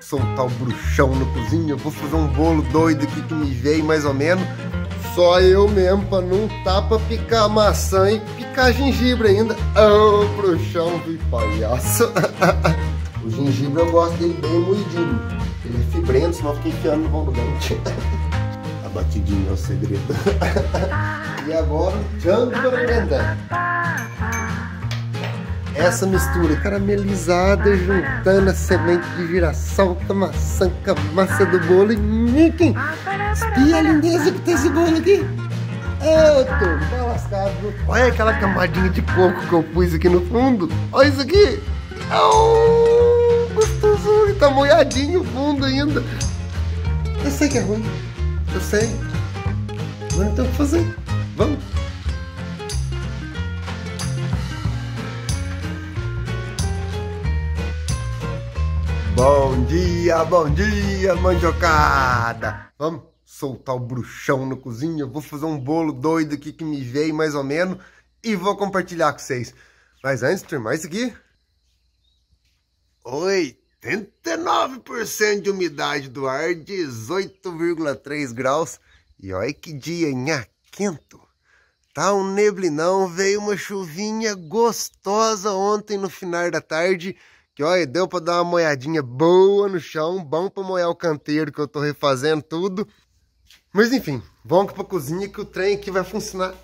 soltar o bruxão na cozinha, eu vou fazer um bolo doido aqui que me veio mais ou menos. Só eu mesmo, pra não tá pra picar maçã e picar gengibre ainda. Ô, bruxão do palhaço. O gengibre eu gosto dele bem moidinho. Ele é fibrento, senão fica enfiando no vão do dente. A batidinha é o segredo. E agora, tchango para brindar. Essa mistura caramelizada, juntando a semente de girassol com a maçã, com a massa do bolo e miquem. Espia a lindeza que tem esse bolo aqui. Eu tô mal lascado. Olha aquela camadinha de coco que eu pus aqui no fundo. Olha isso aqui. Gostoso, tá molhadinho o fundo ainda. Eu sei que é ruim. Eu sei. Mas não tem o que fazer. Vamos. Bom dia, mandiocada! Vamos soltar o bruxão na cozinha, vou fazer um bolo doido aqui que me veio mais ou menos e vou compartilhar com vocês. Mas antes, turma, isso aqui... 89% de umidade do ar, 18,3 graus. E olha que dia, nha, quento! Tá um neblinão, veio uma chuvinha gostosa ontem no final da tarde... Que olha, deu pra dar uma molhadinha boa no chão, bom pra molhar o canteiro que eu tô refazendo tudo. Mas enfim, vamos pra cozinha que o trem aqui vai funcionar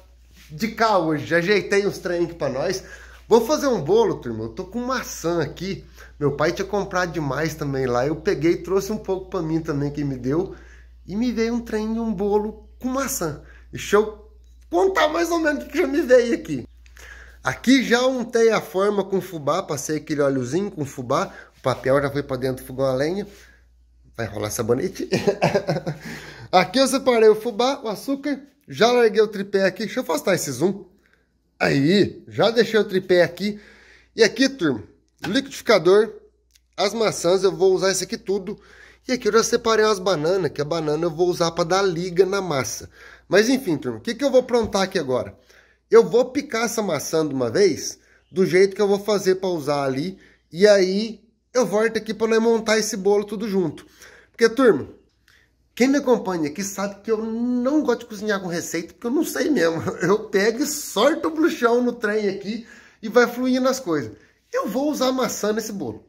de cá hoje. Já ajeitei uns trem aqui pra nós. Vou fazer um bolo, turma. Eu tô com maçã aqui. Meu pai tinha comprado demais também lá. Eu peguei e trouxe um pouco pra mim também, que me deu. E me veio um trem de um bolo com maçã. Deixa eu contar mais ou menos o que já me veio aqui. Aqui já untei a forma com fubá, passei aquele óleozinho com fubá, o papel já foi para dentro do fogão a lenha. Vai rolar sabonete. Aqui eu separei o fubá, o açúcar, já larguei o tripé aqui, deixa eu afastar esse zoom. Aí, já deixei o tripé aqui. E aqui, turma, liquidificador, as maçãs, eu vou usar isso aqui tudo. E aqui eu já separei umas bananas, que a banana eu vou usar para dar liga na massa. Mas enfim, turma, o que eu vou aprontar aqui agora? Eu vou picar essa maçã de uma vez, do jeito que eu vou fazer para usar ali. E aí eu volto aqui para nós montar esse bolo tudo junto. Porque, turma, quem me acompanha aqui sabe que eu não gosto de cozinhar com receita, porque eu não sei mesmo. Eu pego e sorto o bruxão no trem aqui e vai fluindo as coisas. Eu vou usar maçã nesse bolo.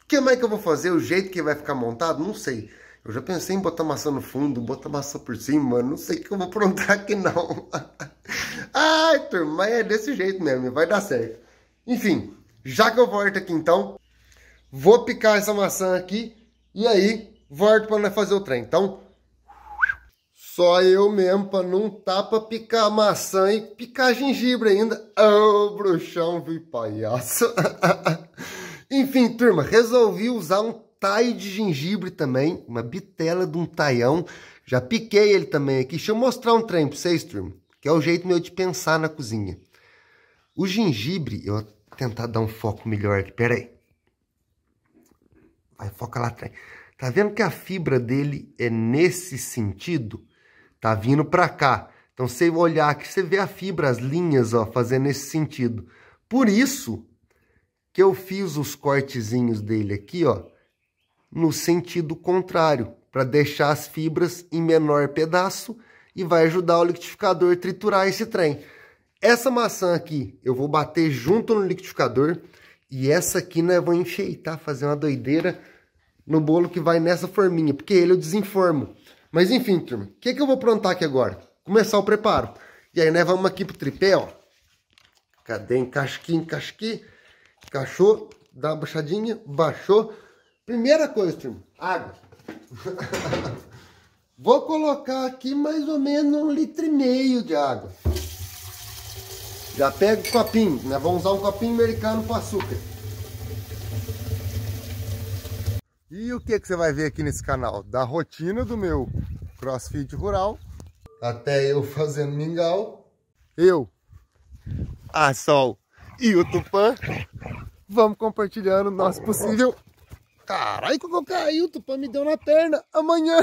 O que mais que eu vou fazer? O jeito que vai ficar montado? Não sei. Eu já pensei em botar maçã no fundo, botar maçã por cima, não sei o que eu vou aprontar aqui não. Ai, turma, mas é desse jeito mesmo, vai dar certo. Enfim, já que eu volto aqui então, vou picar essa maçã aqui e aí volto para nós fazer o trem. Então, só eu mesmo para não tá pra picar maçã e picar gengibre ainda. Ô, bruxão do palhaço. Enfim, turma, resolvi usar um tai de gengibre também, uma bitela de um taião. Já piquei ele também aqui. Deixa eu mostrar um trem para vocês, turma, que é o jeito meu de pensar na cozinha. O gengibre, eu vou tentar dar um foco melhor aqui, peraí. Vai, foca lá atrás. Tá vendo que a fibra dele é nesse sentido? Tá vindo para cá. Então, se você olhar aqui, você vê a fibra, as linhas, ó, fazendo esse sentido. Por isso que eu fiz os cortezinhos dele aqui, ó, no sentido contrário, para deixar as fibras em menor pedaço e vai ajudar o liquidificador a triturar esse trem. Essa maçã aqui eu vou bater junto no liquidificador e essa aqui, né, eu vou enfeitar, fazer uma doideira no bolo que vai nessa forminha, porque ele eu desenformo. Mas enfim, turma, o que eu vou aprontar aqui agora? Começar o preparo. E aí, né, vamos aqui pro tripé, ó. Cadê? Encasquei. Encaixou, dá uma baixadinha, baixou. Primeira coisa, turma, água. Vou colocar aqui mais ou menos 1,5 litro de água. Já pego o copinho, né? Vamos usar um copinho americano com açúcar. E o que você vai ver aqui nesse canal? Da rotina do meu crossfit rural, até eu fazendo mingau, eu, a Sol e o Tupã, vamos compartilhando o nosso possível... Caralho, que eu caí, o Tupã me deu na perna amanhã.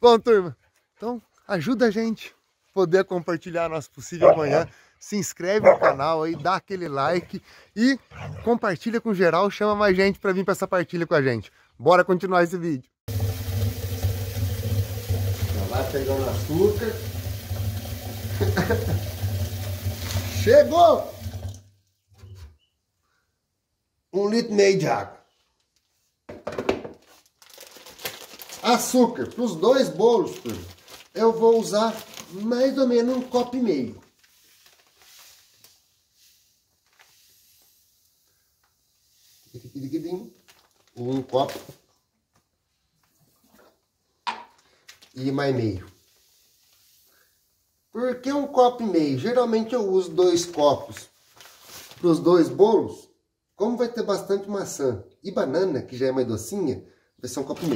Bom, turma, então ajuda a gente poder compartilhar nosso possível amanhã. se inscreve no canal aí, dá aquele like e compartilha com geral, chama mais gente para vir para essa partilha com a gente. Bora continuar esse vídeo. Vai pegando açúcar. Chegou! 1,5 litro de água. Açúcar para os dois bolos, eu vou usar mais ou menos 1,5 copos. Ou 1 copo e mais meio. Por que 1,5 copos? Geralmente eu uso 2 copos para os dois bolos. Como vai ter bastante maçã e banana, que já é mais docinha, vai ser 1,5 copos.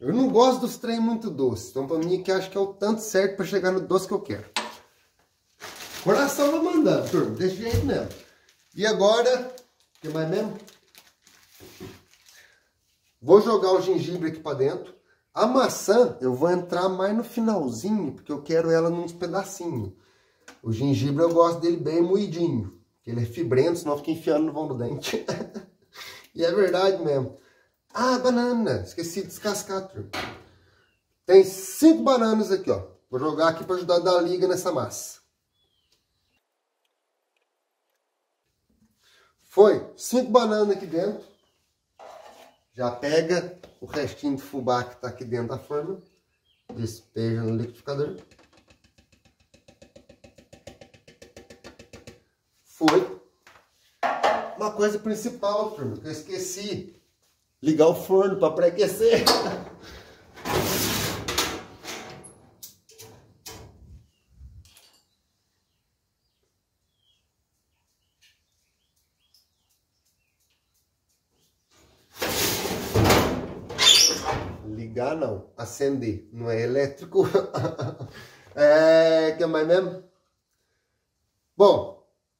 Eu não gosto dos trem muito doce, então para mim que acho que é o tanto certo para chegar no doce que eu quero. Coração não mandando, turma, desse jeito mesmo. E agora, o que mais mesmo? Vou jogar o gengibre aqui para dentro. A maçã eu vou entrar mais no finalzinho, porque eu quero ela nos pedacinhos. O gengibre eu gosto dele bem moidinho. Ele é fibrento, senão fica enfiando no vão do dente. E é verdade mesmo. Ah, banana. Esqueci de descascar, turma. Tem 5 bananas aqui, ó. Vou jogar aqui para ajudar a dar liga nessa massa. Foi. 5 bananas aqui dentro. Já pega o restinho de fubá que tá aqui dentro da forma. Despeja no liquidificador. Foi. Uma coisa principal, turma, que eu esqueci. Ligar o forno para pré-aquecer. Ligar não. Acender. Não é elétrico. É... que mais mesmo? Bom.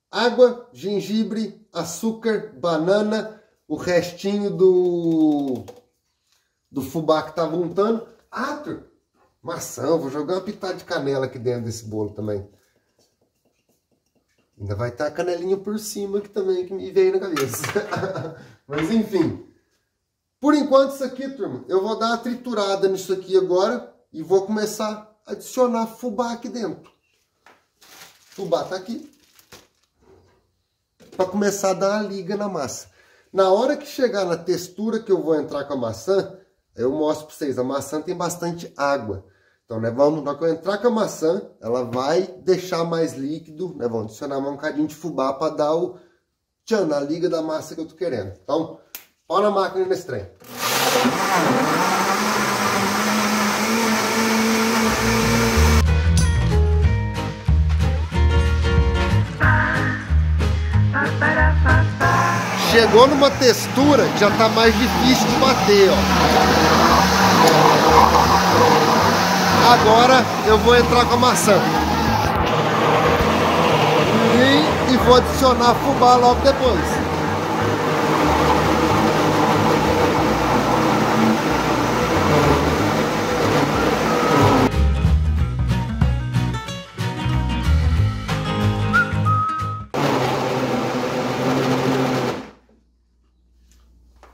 Água, gengibre, açúcar, banana, o restinho do fubá que tava untando. Ah, maçã, vou jogar uma pitada de canela aqui dentro desse bolo também. Ainda vai estar a canelinha por cima aqui também, que me veio na cabeça. Mas enfim. Por enquanto isso aqui, turma, eu vou dar uma triturada nisso aqui agora e vou começar a adicionar fubá aqui dentro. Fubá tá aqui. Para começar a dar a liga na massa. Na hora que chegar na textura que eu vou entrar com a maçã, eu mostro para vocês, a maçã tem bastante água. Então, né, vamos, na hora que eu entrar com a maçã, ela vai deixar mais líquido, né, vamos adicionar um bocadinho de fubá para dar o tchan, a liga da massa que eu tô querendo. Então, pau na máquina nesse trem. Chegou numa textura que já tá mais difícil de bater, ó. Agora eu vou entrar com a maçã. E vou adicionar fubá logo depois.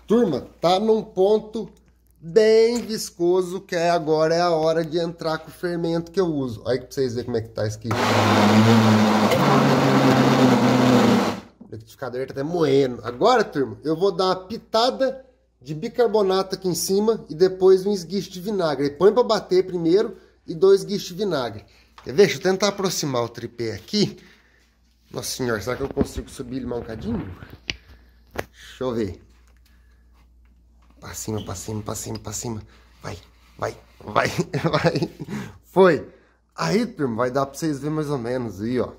Turma, tá num ponto bem viscoso, que agora é a hora de entrar com o fermento que eu uso. Olha aí pra vocês verem como é que tá isso aqui. O liquidificador tá até moendo. Agora, turma, eu vou dar uma pitada de bicarbonato aqui em cima e depois um esguicho de vinagre. Põe pra bater primeiro e 2 esguichos de vinagre. Quer ver? Deixa eu tentar aproximar o tripé aqui. Nossa senhora, será que eu consigo subir ele mais um bocadinho? Deixa eu ver. Pra cima, pra cima, pra cima, pra cima. Vai, vai, vai, vai. Foi. Aí, turma, vai dar pra vocês verem mais ou menos aí, ó.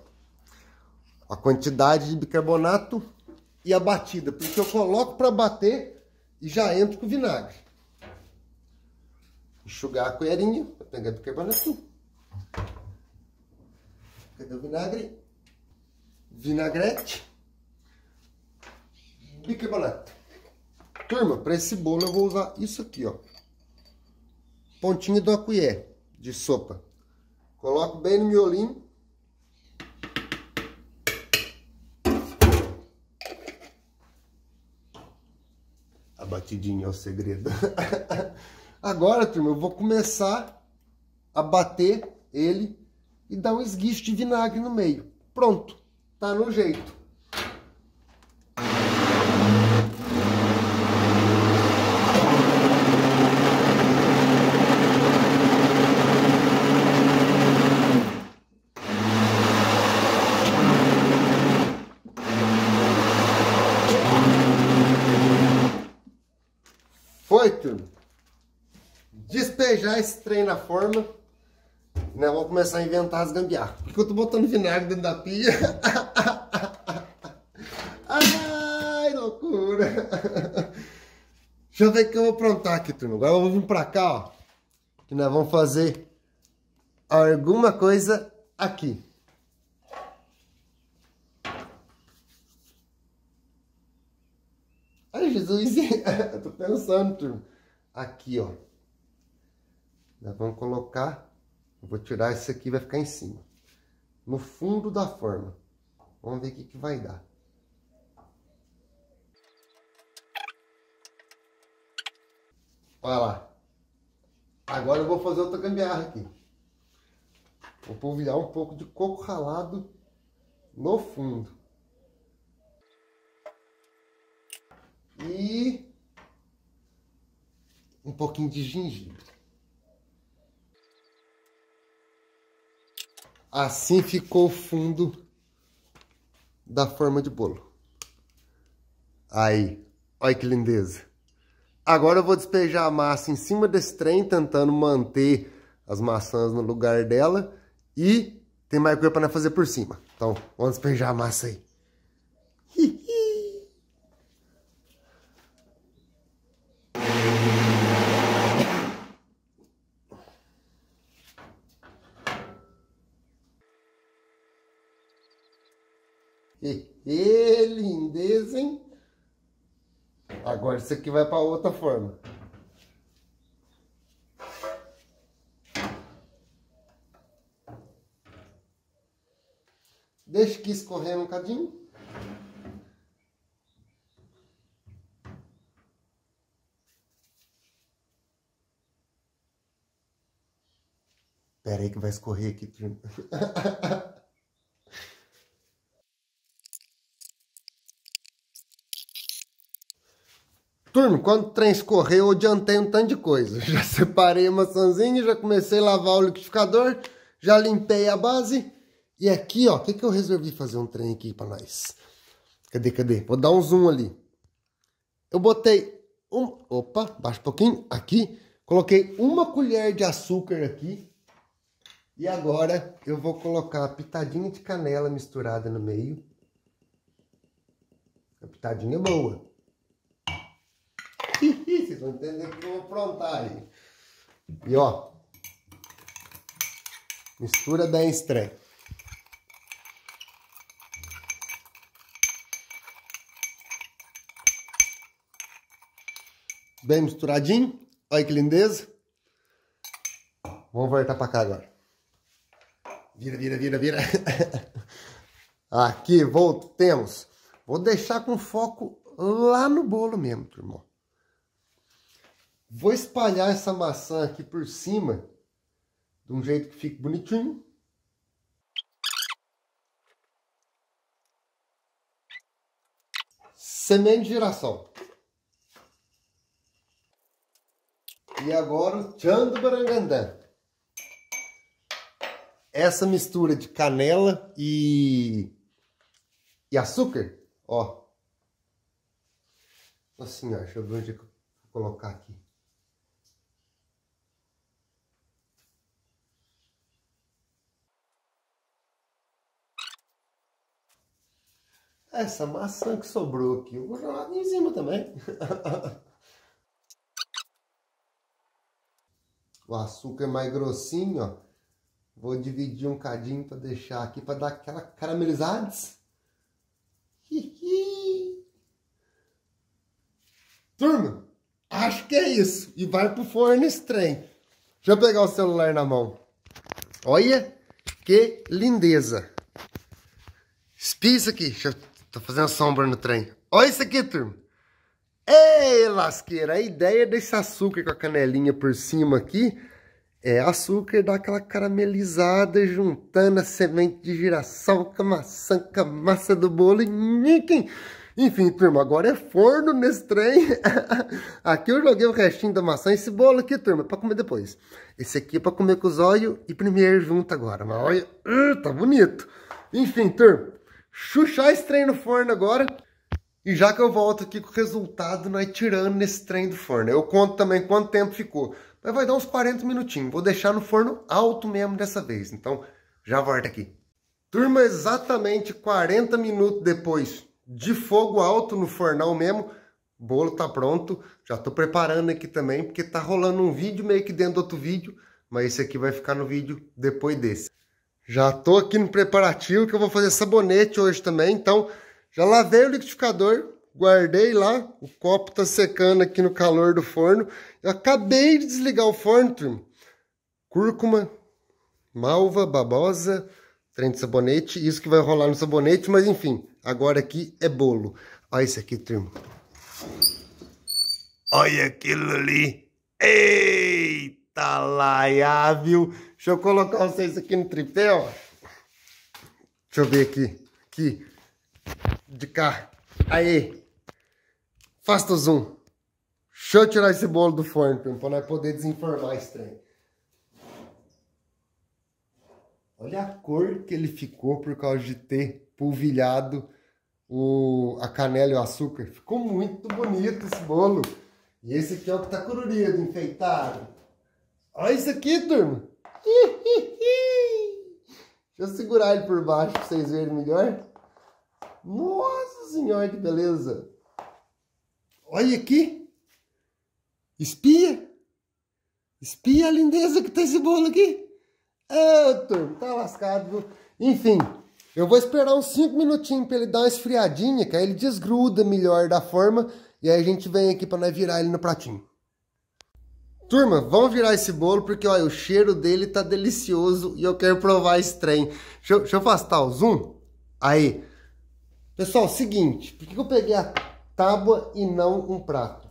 A quantidade de bicarbonato e a batida. Porque eu coloco pra bater e já entro com o vinagre. Enxugar a colherinha. Vou pegar o bicarbonato. Cadê o vinagre? Vinagrete. Bicarbonato. Turma, para esse bolo eu vou usar isso aqui, ó. Pontinha de uma colher de sopa. Coloco bem no miolinho. batidinha é o segredo. Agora, turma, eu vou começar a bater ele e dar um esguicho de vinagre no meio. Pronto, tá no jeito. Foi, turma. Despejar esse trem na forma. Né? Vou começar a inventar as gambiarras. Porque eu tô botando vinagre dentro da pia. Ai, loucura. Deixa eu ver o que eu vou aprontar aqui, turma. Agora eu vou vir pra cá, ó. Que nós vamos fazer alguma coisa aqui. Ai, Jesus. Eu tô pensando, turma. Aqui, ó. Nós vamos colocar... Eu vou tirar esse aqui, vai ficar em cima. No fundo da forma. Vamos ver o que vai dar. Olha lá. Agora eu vou fazer outra gambiarra aqui. Vou polvilhar um pouco de coco ralado no fundo. E um pouquinho de gengibre. Assim ficou o fundo da forma de bolo. Aí, olha que lindeza. Agora eu vou despejar a massa em cima desse trem, tentando manter as maçãs no lugar dela. E tem mais coisa para fazer por cima. Então, vamos despejar a massa aí. E lindeza, hein? Agora isso aqui vai para outra forma. Deixa que escorrer um bocadinho. Pera aí que vai escorrer aqui. Turma, quando o trem escorreu, eu adiantei um tanto de coisa. Já separei a maçãzinha, já comecei a lavar o liquidificador, já limpei a base. E aqui, ó, o que eu resolvi fazer um trem aqui pra nós? Cadê? Vou dar um zoom ali. Eu botei um... Opa, baixa um pouquinho. Aqui, coloquei uma colher de açúcar aqui. E agora eu vou colocar a pitadinha de canela misturada no meio. A pitadinha é boa. Vocês vão entender que eu vou aprontar aí. E ó, mistura bem esse trem. Bem misturadinho. Olha que lindeza. Vamos voltar pra cá agora. Vira. Aqui, voltemos. Vou deixar com foco lá no bolo mesmo, turma. Vou espalhar essa maçã aqui por cima, de um jeito que fique bonitinho. Semente de girassol. E agora o tchan do barangandã. Essa mistura de canela e açúcar, ó. Assim, ó, deixa eu ver onde é que eu vou colocar aqui. Essa maçã que sobrou aqui, eu vou jogar em cima também. O açúcar é mais grossinho, ó. Vou dividir um cadinho para deixar aqui, para dar aquela caramelizada. Turma, acho que é isso. E vai pro forno esse trem. Deixa eu pegar o celular na mão. Olha que lindeza. Espia isso aqui. Deixa eu... Tô fazendo sombra no trem. Olha isso aqui, turma. Ei, lasqueira, a ideia desse açúcar com a canelinha por cima aqui é açúcar dar aquela caramelizada juntando a semente de girassol com a maçã, com a massa do bolo e niquem. Enfim, turma, agora é forno nesse trem. Aqui eu joguei o restinho da maçã. Esse bolo aqui, turma, é pra comer depois. Esse aqui é pra comer com os olhos e primeiro junto agora. Mas olha, tá bonito. Enfim, turma, chuchar esse trem no forno agora. E já que eu volto aqui com o resultado, nós tirando nesse trem do forno. Eu conto também quanto tempo ficou. Mas vai dar uns 40 minutinhos. Vou deixar no forno alto mesmo dessa vez. Então, já volto aqui. Turma, exatamente 40 minutos depois... de fogo alto no fornão mesmo, o bolo tá pronto. Já tô preparando aqui também, porque tá rolando um vídeo meio que dentro do outro vídeo, mas esse aqui vai ficar no vídeo depois desse. Já tô aqui no preparativo, que eu vou fazer sabonete hoje também. Então, já lavei o liquidificador, guardei lá, o copo tá secando aqui no calor do forno. Eu acabei de desligar o forno, turma. Cúrcuma, malva, babosa, trem de sabonete, isso que vai rolar no sabonete, mas enfim... agora aqui é bolo. Olha isso aqui, turma. Olha aquilo ali. Eita laia, viu? Deixa eu colocar vocês aqui no tripé, ó. Deixa eu ver aqui. Aqui. De cá. Aê. Faça o zoom. Deixa eu tirar esse bolo do forno, turma, pra nós poder desenformar esse trem. Olha a cor que ele ficou por causa de ter polvilhado a canela e o açúcar. Ficou muito bonito esse bolo. E esse aqui é o que tá colorido, enfeitado. Olha isso aqui, turma. Deixa eu segurar ele por baixo para vocês verem melhor. Nossa senhora, que beleza. Olha aqui. Espia. Espia a lindeza que tá esse bolo aqui. Oh, turma, tá lascado, viu? Enfim. Eu vou esperar uns 5 minutinhos para ele dar uma esfriadinha, que aí ele desgruda melhor da forma. E aí a gente vem aqui para nós virar ele no pratinho. Turma, vamos virar esse bolo, porque olha, o cheiro dele tá delicioso e eu quero provar esse trem. Deixa eu afastar o zoom. Aí. Pessoal, seguinte, por que eu peguei a tábua e não um prato?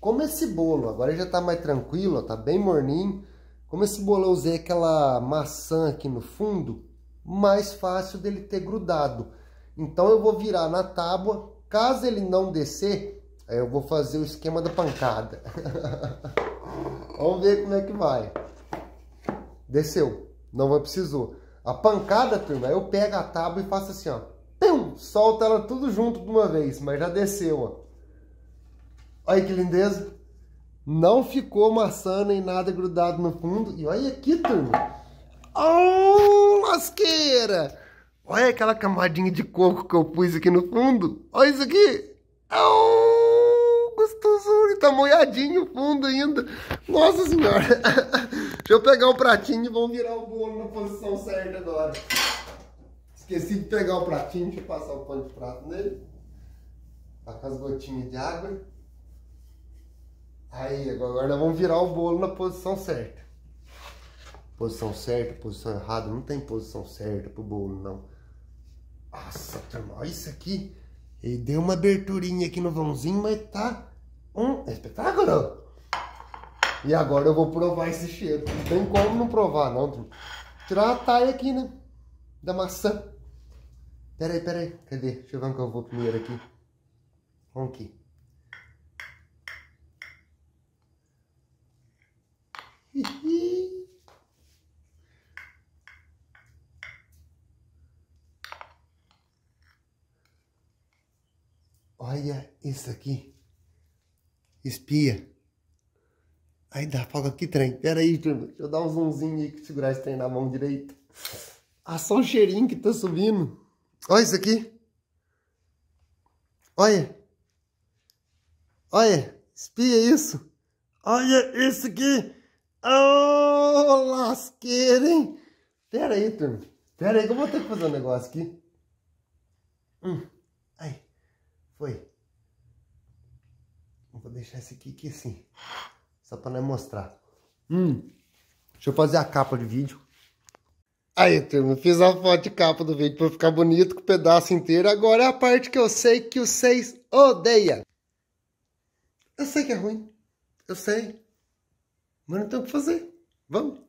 Como esse bolo, agora já tá mais tranquilo, ó, tá bem morninho. Como esse bolo eu usei aquela maçã aqui no fundo... mais fácil dele ter grudado. Então eu vou virar na tábua. Caso ele não descer, aí eu vou fazer o esquema da pancada. Vamos ver como é que vai. Desceu. Não precisou. A pancada, turma, eu pego a tábua e faço assim, ó. Pum! Solta ela tudo junto de uma vez. Mas já desceu, ó. Olha que lindeza. Não ficou maçã nem nada grudado no fundo. E olha aqui, turma. Oh, lasqueira! Olha aquela camadinha de coco que eu pus aqui no fundo. Olha isso aqui. Oh, gostosura. Tá molhadinho o fundo ainda. Nossa senhora. Deixa eu pegar o pratinho e vamos virar o bolo na posição certa agora. Esqueci de pegar o pratinho. Deixa eu passar o pano de prato nele. Tá com as gotinhas de água. Aí, agora nós vamos virar o bolo na posição certa. Posição certa, posição errada, não tem posição certa pro bolo, não. Nossa, turma, olha isso aqui. Ele deu uma aberturinha aqui no vãozinho, mas tá um espetáculo. E agora eu vou provar esse cheiro. Não tem como não provar, não, turma. Tirar a taia aqui, né? Da maçã. Pera aí. Cadê? Deixa eu ver onde eu vou primeiro aqui. Vamos aqui. Hihi. Olha isso aqui. Espia. Aí dá fogo aqui, trem. Pera aí, turma. Deixa eu dar um zoomzinho aí, que segurar esse trem na mão direita. Ah, só o cheirinho que tá subindo. Olha isso aqui. Olha. Olha. Espia isso. Olha isso aqui. Oh, lasqueira, hein? Pera aí, turma. Pera aí que eu vou ter que fazer um negócio aqui. Aí. Foi. Vou deixar esse aqui assim. Só pra não mostrar. Deixa eu fazer a capa do vídeo. Aí, turma. Fiz a foto de capa do vídeo pra ficar bonito com o pedaço inteiro. Agora é a parte que eu sei que vocês odeiam. Eu sei que é ruim. Eu sei. Mas não tem o que fazer. Vamos.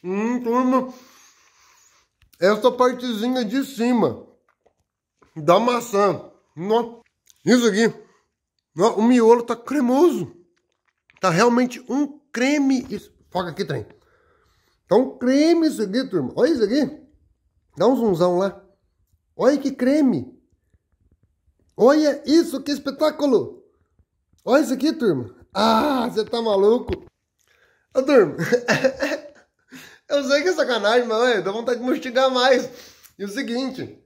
Turma, essa partezinha de cima da maçã, nossa, isso aqui, nossa, o miolo tá cremoso, tá realmente um creme. Isso, foca aqui, trem, tá um creme isso aqui, turma. Olha isso aqui, dá um zoomzão lá. Olha que creme, olha isso, que espetáculo. Olha isso aqui, turma. Ah, você tá maluco? Ô, turma, eu sei que é sacanagem, mas ué, dá vontade de mastigar mais. E o seguinte,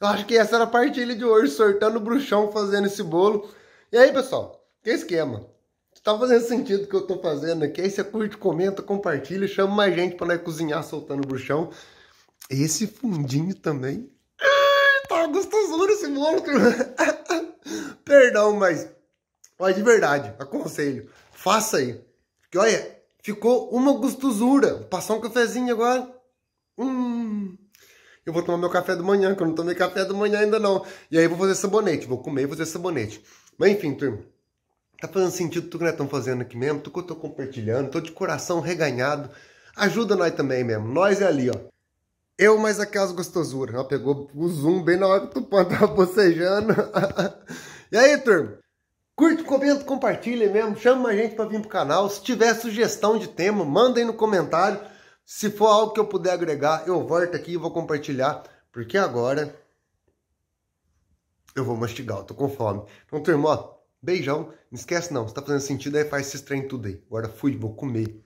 eu acho que essa era a partilha de hoje, sortando o bruxão, fazendo esse bolo. E aí, pessoal, que esquema? Se tá fazendo sentido o que eu tô fazendo aqui, aí você curte, comenta, compartilha, chama mais gente pra nós cozinhar soltando o bruxão. Esse fundinho também. Tá gostosura esse bolo, turma. Perdão, mas... olha, de verdade, aconselho. Faça aí. Porque, olha, ficou uma gostosura. Vou passar um cafezinho agora. Eu vou tomar meu café da manhã, que eu não tomei café da manhã ainda não. E aí vou fazer sabonete. Vou comer e fazer sabonete. Mas enfim, turma. Tá fazendo sentido tudo que nós estamos fazendo aqui mesmo. Tudo que eu tô compartilhando. Tô de coração reganhado. Ajuda nós também mesmo. Nós é ali, ó. Eu mais aquelas gostosuras. Ó, pegou o zoom bem na hora que o Tupã tava bocejando. E aí, turma? Curte, comenta, compartilha mesmo, chama a gente para vir pro canal. Se tiver sugestão de tema, manda aí no comentário. Se for algo que eu puder agregar, eu volto aqui e vou compartilhar. Porque agora eu vou mastigar, eu tô com fome. Então, turma, ó, beijão. Não esquece não, se tá fazendo sentido aí, faz esses trem tudo aí. Agora fui, vou comer.